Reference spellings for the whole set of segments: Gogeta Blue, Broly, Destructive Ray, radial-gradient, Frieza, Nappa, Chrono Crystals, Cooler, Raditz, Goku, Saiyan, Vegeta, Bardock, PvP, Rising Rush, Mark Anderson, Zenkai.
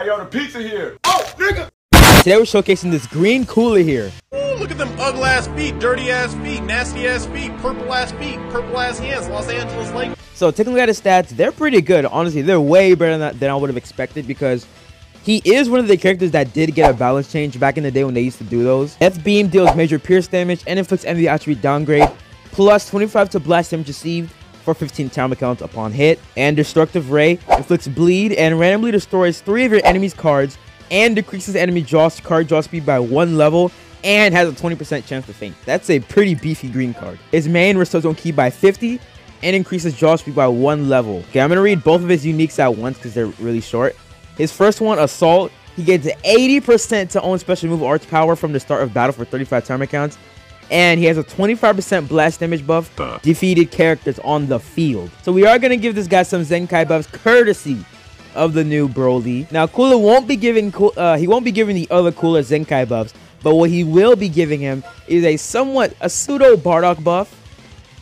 I got a pizza here. Oh, nigga! Today we're showcasing this green cooler here. Ooh, look at them ugly ass feet, dirty ass feet, nasty ass feet, purple ass hands, Los Angeles Lake. So taking a look at his stats, they're pretty good. Honestly, they're way better than I would have expected because he is one of the characters that did get a balance change back in the day when they used to do those. Death Beam deals major pierce damage and inflicts enemy attribute downgrade, plus 25 to blast damage received for 15 time count upon hit. And Destructive Ray inflicts bleed and randomly destroys 3 of your enemy's cards and decreases enemy card draw speed by 1 level and has a 20% chance to faint. That's a pretty beefy green card. His main restores one key by 50 and increases draw speed by 1 level. Okay, I'm gonna read both of his uniques at once because they're really short. His first one, Assault, he gets 80% to own special move Arch Power from the start of battle for 35 time accounts, and he has a 25% blast damage buff, defeated characters on the field. So we are going to give this guy some Zenkai buffs courtesy of the new Broly. Now Cooler won't be giving, he won't be giving the other Cooler Zenkai buffs, but what he will be giving him is a pseudo Bardock buff,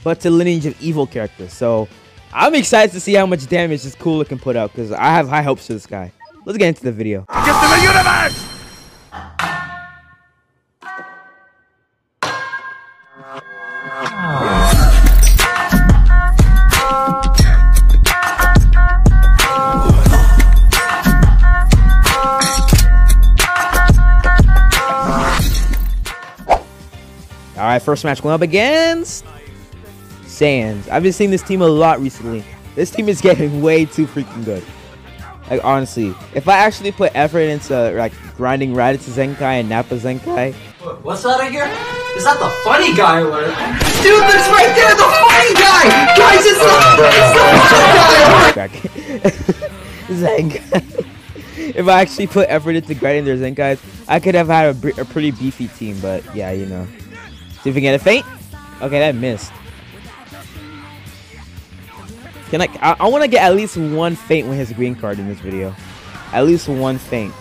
but to Lineage of Evil characters. So I'm excited to see how much damage this Cooler can put up because I have high hopes for this guy. Let's get into the video. Get to the universe! Alright, first match going up against Saiyans. I've been seeing this team a lot recently. This team is getting way too freaking good. Like, honestly, if I actually put effort into, like, grinding Raditz Zenkai and Nappa Zenkai... What's that right here? Is that the funny guy alert? Dude, that's right there, the funny guy! Guys, it's the funny guy alert! Zenkai. If I actually put effort into grinding their Zenkais, I could have had a pretty beefy team, but, yeah, you know. See if we get a feint. Okay, that missed. Can I want to get at least one feint with his green card in this video. At least one feint.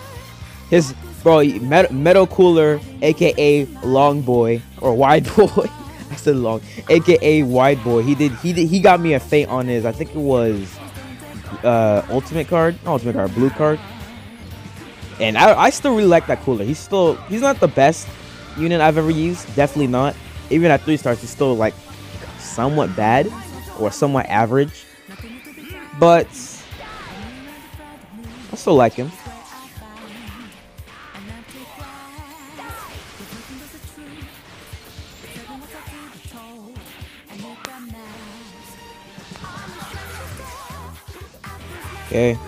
His, bro, Metal Cooler, aka Long Boy, or Wide Boy. I said Long, aka Wide Boy. He got me a feint on his, I think it was, Ultimate card? Not Ultimate card, Blue card. And I still really like that Cooler. He's not the best unit I've ever used. Definitely not. Even at 3 stars, he's still, like, somewhat bad, or somewhat average. But I still like him. Okay.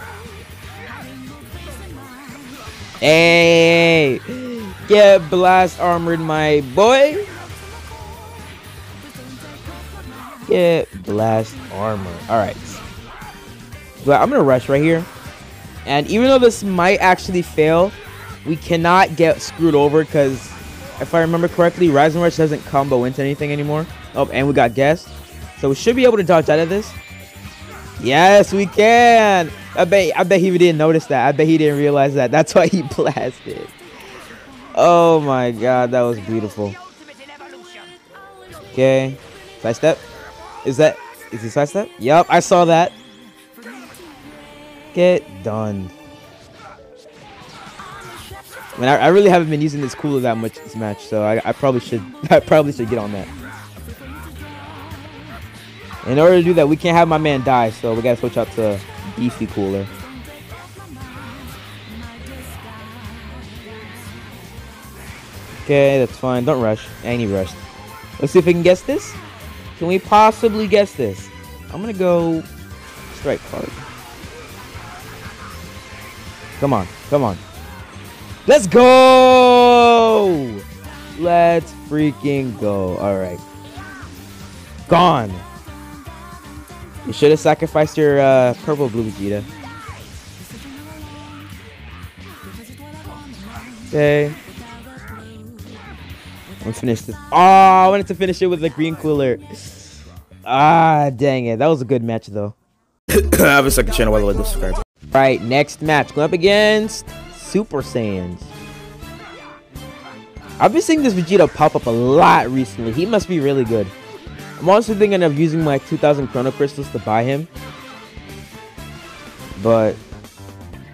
Hey! Get blast armored, my boy! Get blast armor. Alright. But I'm gonna rush right here, and even though this might actually fail, we cannot get screwed over because if I remember correctly, Rising Rush doesn't combo into anything anymore. Oh, and we got guessed, so we should be able to dodge out of this. Yes, we can. I bet he didn't notice that. I bet he didn't realize that. That's why he blasted. Oh my God, that was beautiful. Okay, side step. Is he side step? Yup, I saw that. Get done. I mean, I really haven't been using this Cooler that much this match, so I probably should get on that. In order to do that, we can't have my man die, so we gotta switch out to beefy Cooler. Okay, that's fine. Don't rush. And he rushed. Let's see if we can guess this. Can we possibly guess this? I'm gonna go strike card. Come on, come on. Let's go! Let's freaking go. Alright. Gone. You should have sacrificed your purple blue Vegeta. Okay. I'm finished this. Oh, I wanted to finish it with the green Cooler. Ah, dang it. That was a good match, though. I have a second channel, by the way, subscribe. Alright, next match. Going up against Super Saiyans. I've been seeing this Vegeta pop up a lot recently. He must be really good. I'm also thinking of using my 2,000 Chrono Crystals to buy him. But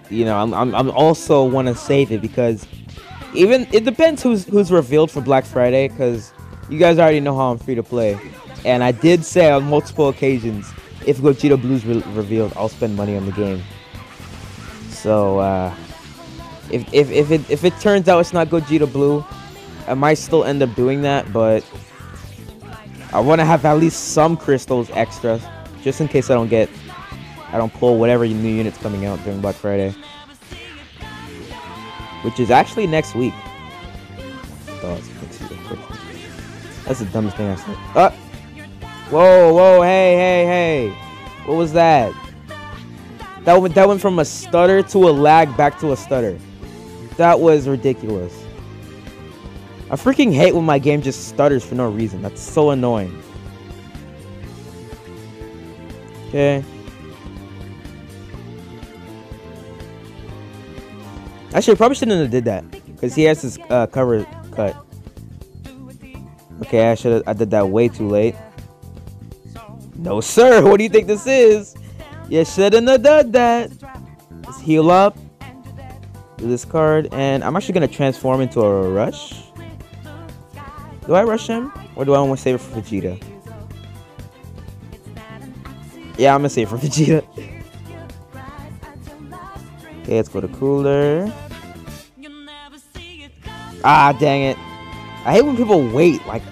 you know, I'm also want to save it because even it depends who's revealed for Black Friday, because you guys already know how I'm free to play, and I did say on multiple occasions if Gogeta Blue's revealed, I'll spend money on the game. So if it turns out it's not Gogeta Blue, I might still end up doing that, but I want to have at least some crystals extra, just in case I don't pull whatever new unit's coming out during Black Friday, which is actually next week. Oh, that's the dumbest thing I said. Oh! Whoa, whoa, hey! What was that? That went from a stutter to a lag back to a stutter. That was ridiculous. I freaking hate when my game just stutters for no reason. That's so annoying. Okay. Actually, I probably shouldn't have did that, because he has his cover cut. Okay, I did that way too late. No sir, what do you think this is? You shouldn't have done that. Let's heal up. Do this card, and I'm actually gonna transform into a rush. Do I rush him, or do I want to save it for Vegeta? Yeah, I'm gonna save it for Vegeta. Okay, let's go to Cooler. Ah, dang it. I hate when people wait, like...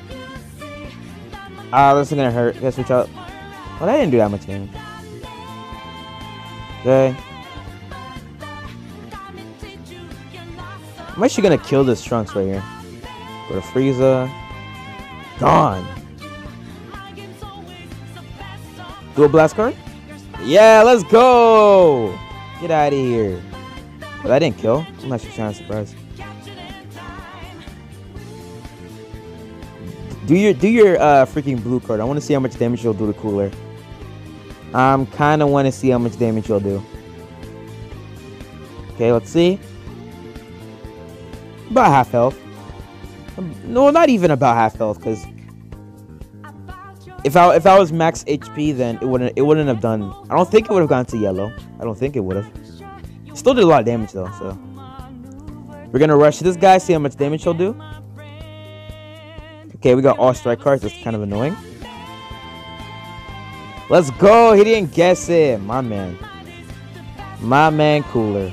Ah, this is gonna hurt. Gotta switch out. Well, I didn't do that much damage. Okay. I'm actually gonna kill this Trunks right here. Go to Frieza. Gone. Dual blast card? Yeah, let's go! Get out of here. But I didn't kill. I'm actually kind of surprised. Do your freaking blue card. I want to see how much damage you'll do to Cooler. I'm kind of want to see how much damage you'll do. Okay, let's see. About half health. No, not even about half health, because if I was max HP, then it wouldn't have done. I don't think it would have gone to yellow. I don't think it would have. Still did a lot of damage though, so we're gonna rush this guy, see how much damage he'll do. Okay, we got all strike cards. That's kind of annoying. Let's go. He didn't guess it, my man. My man, Cooler.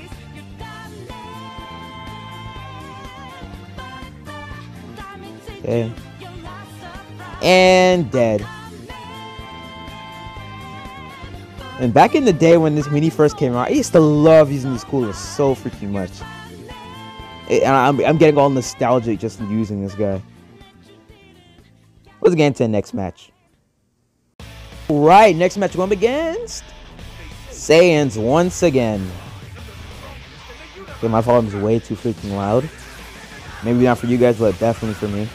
Okay. And dead. And back in the day when this mini first came out, I used to love using this Cooler so freaking much. I'm getting all nostalgic just using this guy. Let's get into the next match. Alright, next match we're going against Saiyans once again. Okay, my volume is way too freaking loud. Maybe not for you guys, but definitely for me.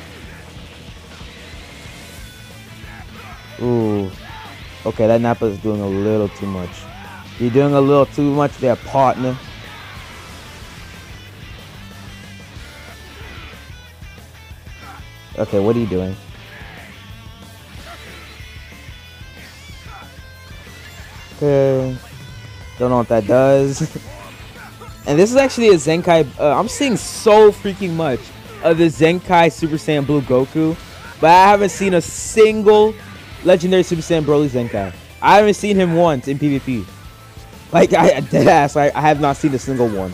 Ooh. Okay, that Nappa is doing a little too much. You're doing a little too much there, partner. Okay, what are you doing? Okay. Don't know what that does. And this is actually a Zenkai. I'm seeing so freaking much of the Zenkai Super Saiyan Blue Goku, but I haven't seen a single legendary Super Saiyan Broly Zenkai. I haven't seen him once in PvP. Like, I have not seen a single one.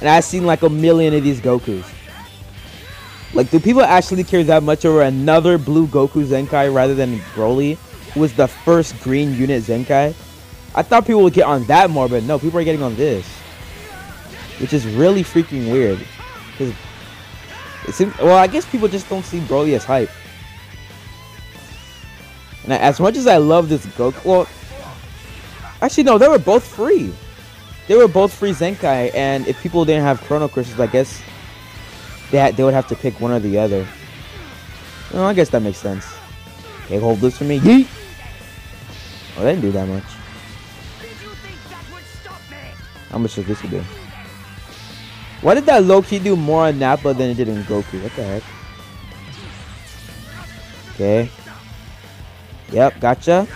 And I've seen like a million of these Gokus. Like, do people actually care that much over another Blue Goku Zenkai rather than Broly, who was the first green unit Zenkai? I thought people would get on that more, but no, people are getting on this, which is really freaking weird. Because it seems, well, I guess people just don't see Broly as hype. And as much as I love this Goku, well, actually no, they were both free. They were both free Zenkai, and if people didn't have Chrono Crystals, I guess they would have to pick one or the other. Well, I guess that makes sense. Okay, hold this for me. Yeet. Oh, they didn't do that much. How much does this do? Why did that low-key do more on Nappa than it did in Goku? What the heck? Okay. Yep, gotcha.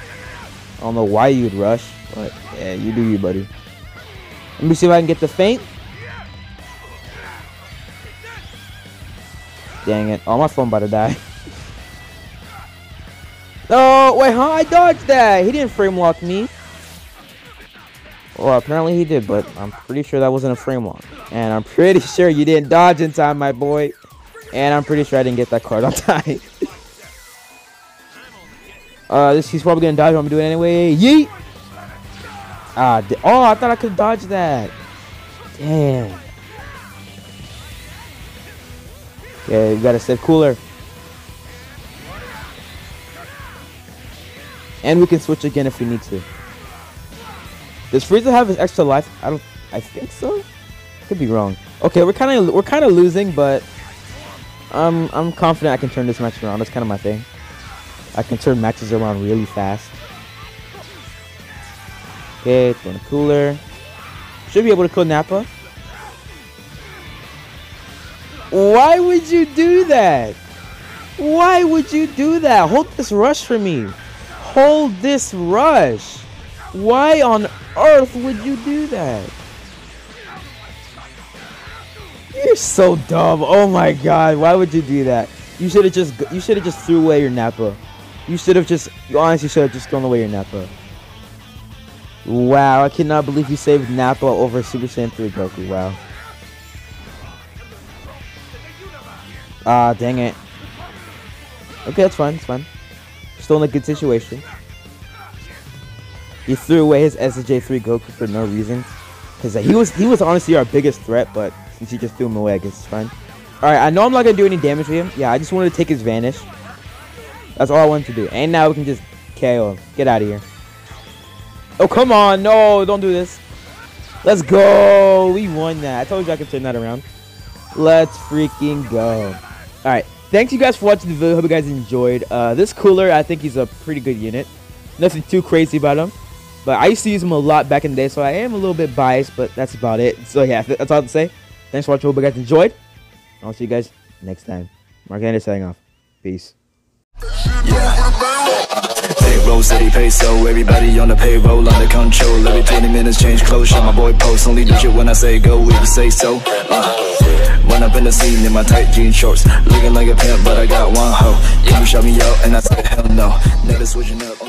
I don't know why you'd rush, but yeah, you do you, buddy. Let me see if I can get the feint. Dang it. Oh, my phone about to die. Oh, wait, huh? I dodged that. He didn't frame lock me. Well, apparently he did, but I'm pretty sure that wasn't a frame lock. And I'm pretty sure you didn't dodge in time, my boy. And I'm pretty sure I didn't get that card on time. He's probably gonna dodge. I'm gonna do it anyway. Yeet! Ah, oh, I thought I could dodge that. Damn. Yeah, you gotta step cooler. And we can switch again if we need to. Does Frieza have his extra life? I think so. Could be wrong. Okay, we're kind of losing, but I'm confident I can turn this match around. That's kind of my thing. I can turn matches around really fast. Okay, it's going to cooler. Should be able to kill Nappa. Why would you do that? Why would you do that? Hold this rush for me. Hold this rush. Why on earth would you do that? You're so dumb. Oh my god, why would you do that? You should have just threw away your Nappa. You honestly should have just thrown away your Nappa. Wow, I cannot believe you saved Nappa over Super Saiyan 3 Goku. Wow. Ah, dang it. Okay, that's fine, it's fine. Still in a good situation. He threw away his SSJ3 Goku for no reason. Because he was honestly our biggest threat, but since he just threw him away, I guess it's fine. Alright, I know I'm not going to do any damage to him. Yeah, I just wanted to take his vanish. That's all I wanted to do. And now we can just KO him. Get out of here. Oh, come on. No, don't do this. Let's go. We won that. I told you I could turn that around. Let's freaking go. Alright. Thanks you guys for watching the video. Hope you guys enjoyed. This Cooler, I think he's a pretty good unit. Nothing too crazy about him. But I used to use him a lot back in the day, so I am a little bit biased, but that's about it. So yeah, that's all I have to say. Thanks for watching. Hope you guys enjoyed. I'll see you guys next time. Mark Anderson signing off. Peace. Roll city peso, everybody on the payroll, under control. Every 20 minutes change clothes, shot my boy post. Only do shit when I say go, if you say so. Run up in the scene in my tight jean shorts, looking like a pimp, but I got one hoe. You shut me out and I said hell no. Never switching up.